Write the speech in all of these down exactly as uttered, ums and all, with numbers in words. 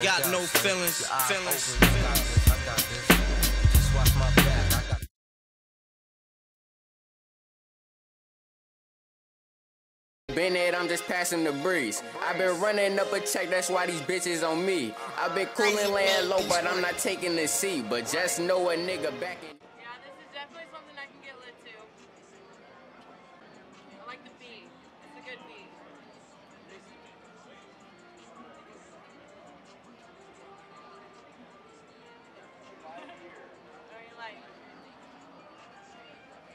Got no feelings, feelings. I got this. Just watch my back. I got been at, I'm just passing the breeze. I've been running up a check, that's why these bitches on me. I've been cooling, laying low, but I'm not taking the seat. But just know a nigga back in. Yeah, this is definitely something I can get lit to. I like the beat. It's a good beat.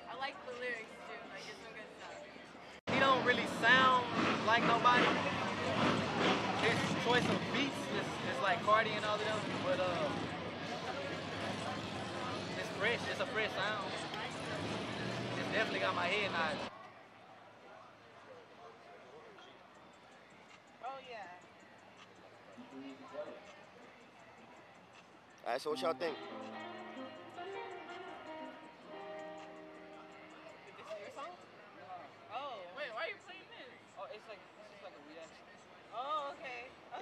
I like the lyrics too, like it's some good stuff. He don't really sound like nobody. His choice of beats is, is like Cardi and all of them, but uh, it's fresh, it's a fresh sound. It's definitely got my head nodding. Oh yeah. Alright, so what y'all think?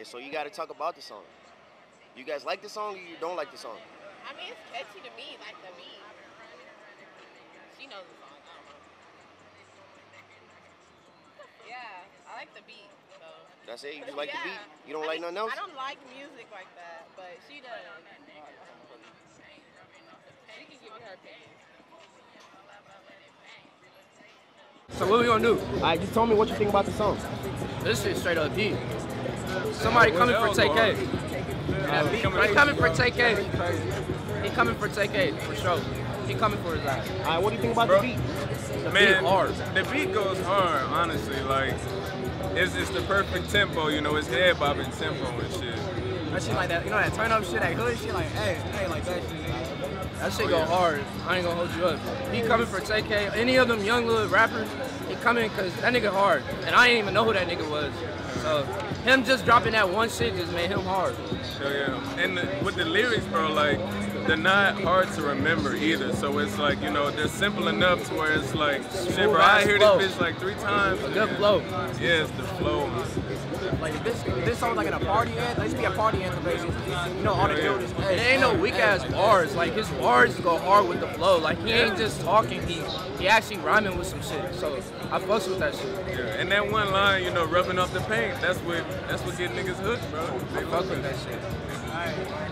So you got to talk about the song. You guys like the song or you don't like the song? I mean, it's catchy to me, like the beat. She knows the song, though. Yeah, I like the beat, so. That's it? You just like yeah. the beat? You don't I like mean, nothing else? I don't like music like that, but she does. She can give me her opinion. So what are we going to do? All right, just tell me what you think about the song. This shit straight up deep. Somebody coming for Tay-K. He coming for Tay-K. He coming for Tay-K, for sure. He coming for his ass. All right, what do you think about Bro, the beat? The man, beat hard. The beat goes hard, honestly. Like, it's just the perfect tempo, you know, it's head bobbing tempo and shit. That shit like that, you know, that turn up shit, that hood shit, like, hey, hey, like that shit. That shit go hard. I ain't gonna hold you up. He coming for Tay-K. Any of them young little rappers, he coming because that nigga hard. And I didn't even know who that nigga was. So him just dropping that one shit just made him hard. Hell yeah. And the, with the lyrics, bro, like, they're not hard to remember either. So it's like, you know, they're simple enough to where it's like, shit, bro, I hear this bitch like three times. A good flow. Yeah, it's the flow. Like, if this, if this song's like at a party anthem, this be a party anthem, basically. You know, all the dudes. There ain't no weak-ass bars. Like, his bars go hard with the flow. Like, he ain't just talking. He, he actually rhyming with some shit. So, I fucks with that shit. Yeah, and that one line, you know, rubbing off the paint, that's what, that's what get niggas hooked, bro. They fuck with that shit. All right.